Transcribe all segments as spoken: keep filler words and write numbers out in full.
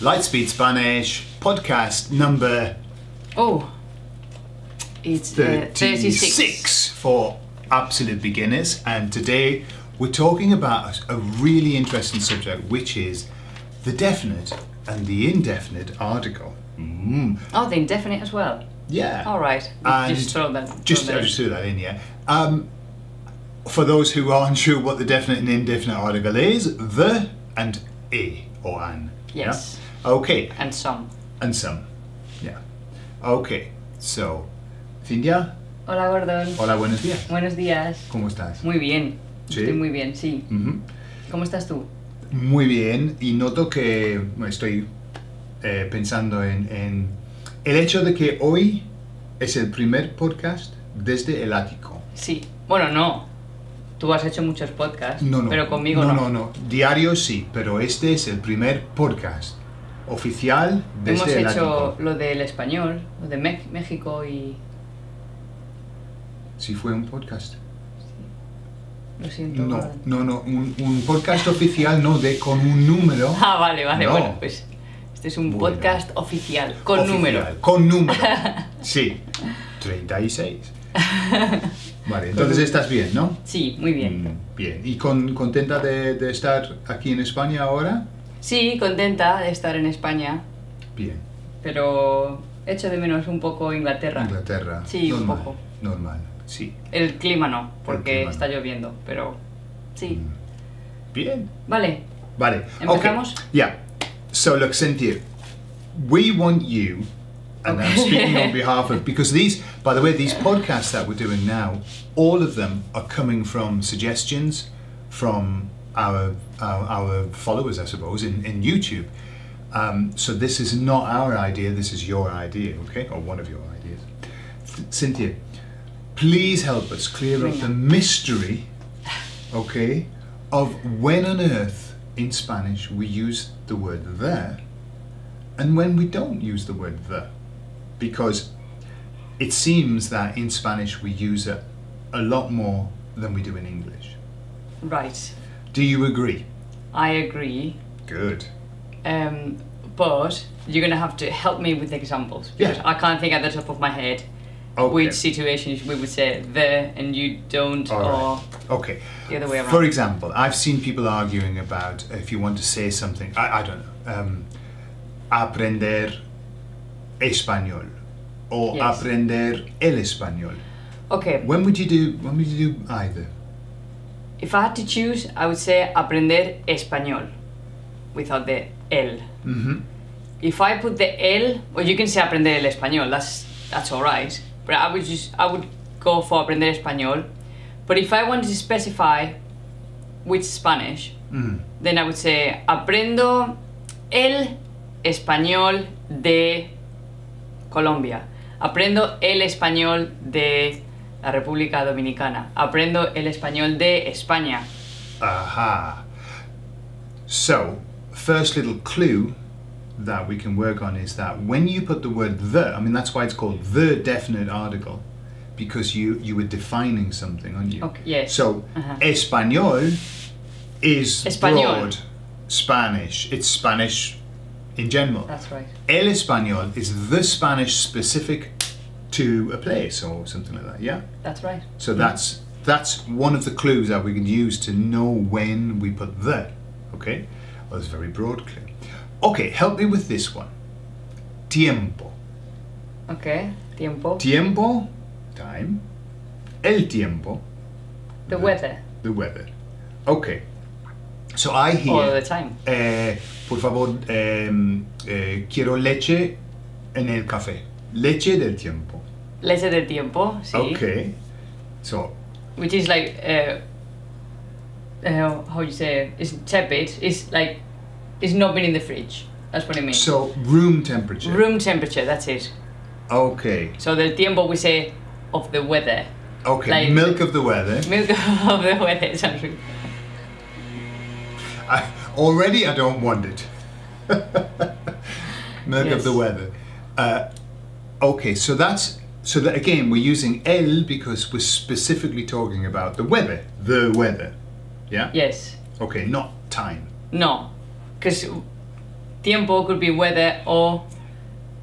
Lightspeed Spanish, podcast number... Oh, it's thirty-six. Uh, thirty-six for absolute beginners. And today we're talking about a really interesting subject, which is the definite and the indefinite article. Mm. Oh, the indefinite as well? Yeah. All right. And just throw that, throw just, that just throw that in, yeah. Um, for those who aren't sure what the definite and indefinite article is, the and a or an. Yes. Yeah? Okay. And some. And some. Yeah. Okay. So, Cynthia. Hola, Gordon. Hola, buenos días. Buenos días. ¿Cómo estás? Muy bien. ¿Sí? Estoy muy bien, sí. Uh-huh. ¿Cómo estás tú? Muy bien, y noto que estoy eh, pensando en, en el hecho de que hoy es el primer podcast desde el ático. Sí, bueno, no. Tú has hecho muchos podcasts, no, no, pero conmigo no. No, no, no. Diario sí, pero este es el primer podcast oficial desde el ático. Hemos hecho lo del español, lo de México y... Sí, fue un podcast. Lo siento. No, Gordon. no, no, un, un podcast oficial no de con un número. Ah, vale, vale, no. Bueno, pues este es un bueno. podcast oficial, con oficial, número. Con número, sí, treinta y seis. Vale, entonces estás bien, ¿no? Sí, muy bien. Mm, bien, ¿y con, contenta de, de estar aquí en España ahora? Sí, contenta de estar en España. Bien. Pero echo de menos un poco Inglaterra. Inglaterra. Sí, normal, un poco. Normal. Sí. El clima no, porque clima está no. lloviendo, pero sí. Bien. Vale. Vale. ¿Empezamos? Okay. Yeah. So look, Cynthia, we want you, and okay. I'm speaking on behalf of, because these, by the way, these podcasts that we're doing now, all of them are coming from suggestions from our our, our followers, I suppose, in, in YouTube. Um, so this is not our idea, this is your idea, okay? Or one of your ideas. Cynthia, please help us clear up the mystery, okay, of when on earth in Spanish we use the word there and when we don't use the word the. Because it seems that in Spanish we use it a lot more than we do in English. Right. Do you agree? I agree. Good. Um, but you're going to have to help me with examples because yeah. I can't think at the top of my head. Okay. Which situations we would say there and you don't, right. or okay. the other way around. For example, I've seen people arguing about if you want to say something, I, I don't know, um, aprender español or yes. aprender el español. Okay. When would you do? When would you do either? If I had to choose, I would say aprender español, without the el. Mm-hmm. If I put the el, well, you can say aprender el español. That's that's all right. But I would just I would go for aprender español. But if I wanted to specify which Spanish, mm. then I would say aprendo el español de Colombia. Aprendo el español de la República Dominicana. Aprendo el español de España. Aha. So, first little clue that we can work on is that when you put the word the, I mean that's why it's called the definite article, because you you were defining something, aren't you? Okay, yes. So uh-huh. español is español. broad Spanish. It's Spanish in general. That's right. El español is the Spanish specific to a place or something like that. Yeah. That's right. So yeah. that's that's one of the clues that we can use to know when we put the. Okay. Well, it's a very broad clue. Okay, help me with this one. Tiempo. Okay, tiempo. Tiempo, time. El tiempo. The, the weather. The weather. Okay. So I hear... All the time. Eh, por favor, eh, eh, quiero leche en el café. Leche del tiempo. Leche del tiempo, sí. Okay. So... Which is like... Uh, uh, how do you say it? It's tepid. It's like... It's not been in the fridge. That's what I mean. So, room temperature. Room temperature, that's it. Okay. So, del tiempo we say of the weather. Okay, like, milk of the weather. Milk of the weather, something. I, already I don't want it. Milk yes. of the weather. Uh, okay, so that's, so that again, we're using el because we're specifically talking about the weather. The weather. Yeah? Yes. Okay, not time. No. Because tiempo could be weather or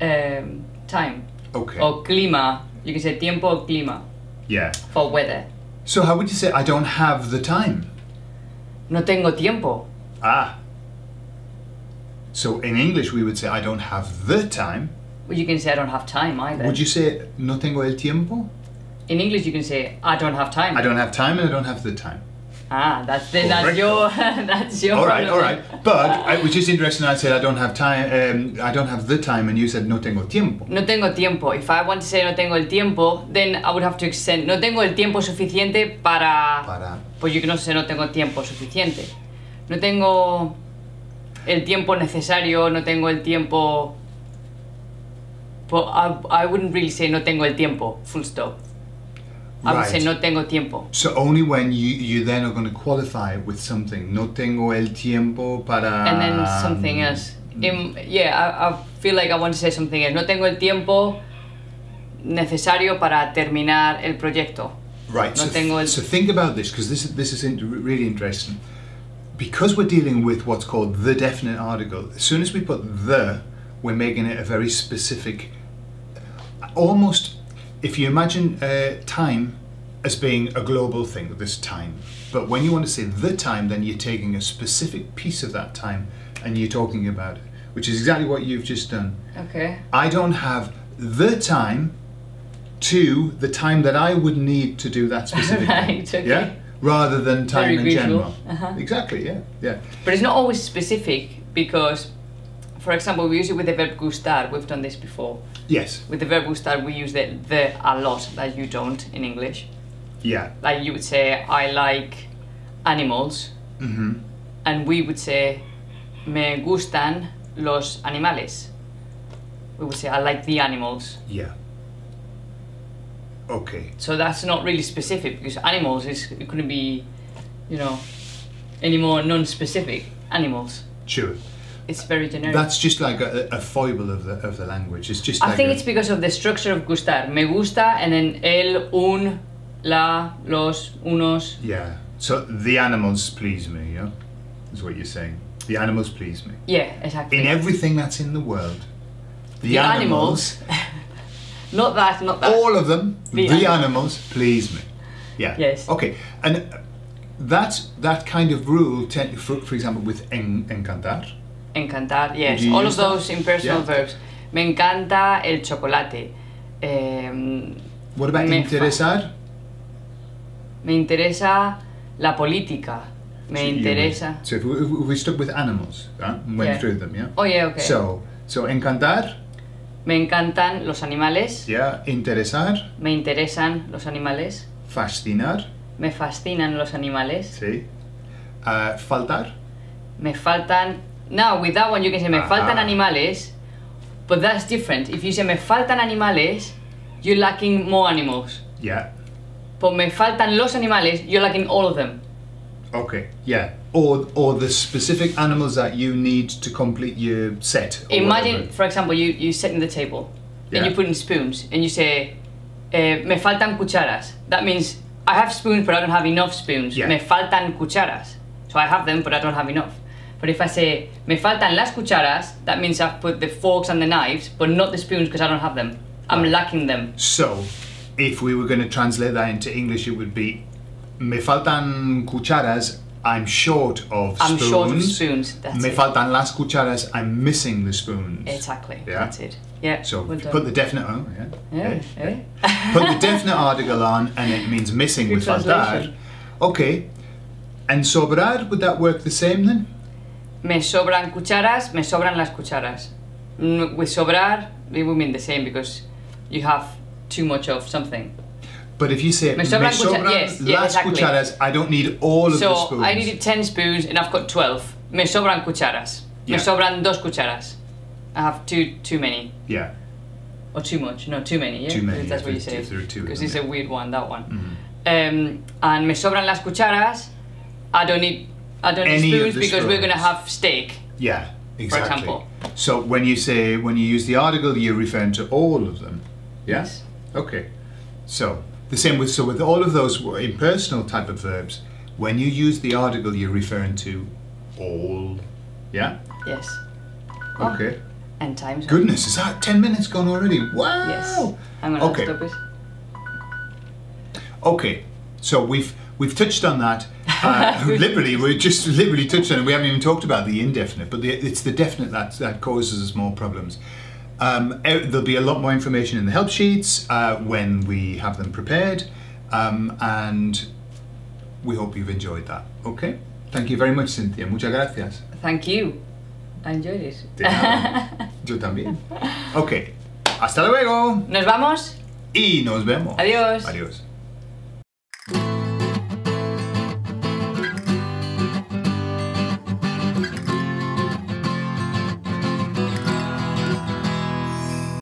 um, time. Okay. Or clima. You can say tiempo or clima. Yeah. For weather. So how would you say I don't have the time? No tengo tiempo. Ah. So in English we would say I don't have the time. Well, you can say I don't have time either. Would you say no tengo el tiempo? In English you can say I don't have time. I don't have time and I don't have the time. Ah, that's the, that's your that's your. All right, all right. But I was just interested. I said I don't have time. Um, I don't have the time, and you said no tengo tiempo. No tengo tiempo. If I want to say no tengo el tiempo, then I would have to extend. No tengo el tiempo suficiente para. Para. Pues yo que no sé. No tengo tiempo suficiente. No tengo el tiempo necesario. No tengo el tiempo. But I, I wouldn't really say no tengo el tiempo. Full stop. I would right. say no tengo tiempo. So only when you, you then are going to qualify with something. No tengo el tiempo para... And then something else. In, yeah, I, I feel like I want to say something else. No tengo el tiempo necesario para terminar el proyecto. Right, no so, tengo el... so think about this, because this, this is really interesting. Because we're dealing with what's called the definite article, as soon as we put the, we're making it a very specific, almost... If you imagine uh, time as being a global thing, this time, but when you want to say the time, then you're taking a specific piece of that time and you're talking about it, which is exactly what you've just done. Okay. I don't have the time to the time that I would need to do that specific right, thing. Okay. Yeah? Rather than time very in visual. General. Uh-huh. Exactly, yeah, yeah. But it's not always specific because, for example, we use it with the verb gustar. We've done this before. Yes. With the verb gustar, we use the, the a lot that you don't in English. Yeah. Like you would say, I like animals. Mm-hmm. And we would say, me gustan los animales. We would say, I like the animals. Yeah. Okay. So that's not really specific because animals is, it couldn't be, you know, any more non-specific animals. Sure. It's very generic. That's just like a, a foible of the of the language. It's just. I like think a... it's because of the structure of gustar. Me gusta, and then el, un, la, los, unos. Yeah. So the animals please me. Yeah, is what you're saying. The animals please me. Yeah, exactly. In everything that's in the world, the, the animals. animals not that. Not that. All of them. The, the animals. animals please me. Yeah. Yes. Okay, and that's that kind of rule. For, for example, with en, encantar. Encantar, yes. All of those that? impersonal yeah. verbs. Me encanta el chocolate. Um, what about me interesar? Me interesa la política. Me so interesa. So if we, if we stuck with animals, huh? and went yeah. through them, yeah? Oh yeah, okay. So, so encantar. Me encantan los animales. Yeah, interesar. Me interesan los animales. Fascinar. Me fascinan los animales. Sí. Uh, faltar. Me faltan... Now, with that one you can say me uh-huh. faltan animales, but that's different. If you say me faltan animales, you're lacking more animals. Yeah. But me faltan los animales, you're lacking all of them. Okay, yeah. Or, or the specific animals that you need to complete your set. Imagine, whatever. For example, you, you're setting the table, yeah. and you put in spoons, and you say, eh, me faltan cucharas. That means, I have spoons, but I don't have enough spoons. Yeah. Me faltan cucharas. So I have them, but I don't have enough. But if I say, me faltan las cucharas, that means I've put the forks and the knives, but not the spoons because I don't have them. I'm right. lacking them. So, if we were going to translate that into English, it would be, me faltan cucharas, I'm short of I'm spoons. I'm short of spoons, that's me it. Me faltan las cucharas, I'm missing the spoons. Exactly, yeah? that's it. Yeah. So, well put the definite oh, yeah. Yeah, yeah. yeah. Put the definite article on, and it means missing Good with faltar. Okay. And sobrar, would that work the same then? Me sobran cucharas, me sobran las cucharas. With sobrar, it would mean the same because you have too much of something. But if you say, me sobran, me sobran cuchara yes, las yeah, exactly. cucharas, I don't need all of so the spoons. So I needed ten spoons and I've got twelve. Me sobran cucharas. Yeah. Me sobran dos cucharas. I have too too many. Yeah. Or too much, no, too many, yeah? Too many, that's what you say. Because it's yeah. a weird one, that one. Mm-hmm. um, and me sobran las cucharas, I don't need... I don't Any need spoons because spoons. We're going to have steak. Yeah, exactly. For example. So when you say, when you use the article, you're referring to all of them. Yeah? Yes. Okay. So the same with, so with all of those impersonal type of verbs, when you use the article, you're referring to all. Yeah? Yes. Okay. Oh, and time's up. Goodness, is that ten minutes gone already? Wow! Yes. I'm gonna okay. stop it. Okay, so we've we've touched on that. Uh, liberally, we just liberally touched on it. We haven't even talked about the indefinite, but the, it's the definite that, that causes us more problems. Um, there'll be a lot more information in the help sheets uh, when we have them prepared, um, and we hope you've enjoyed that. Okay? Thank you very much, Cynthia. Muchas gracias. Thank you. I enjoyed it. Yo también. Ok. Hasta luego. Nos vamos. Y nos vemos. Adiós. Adiós.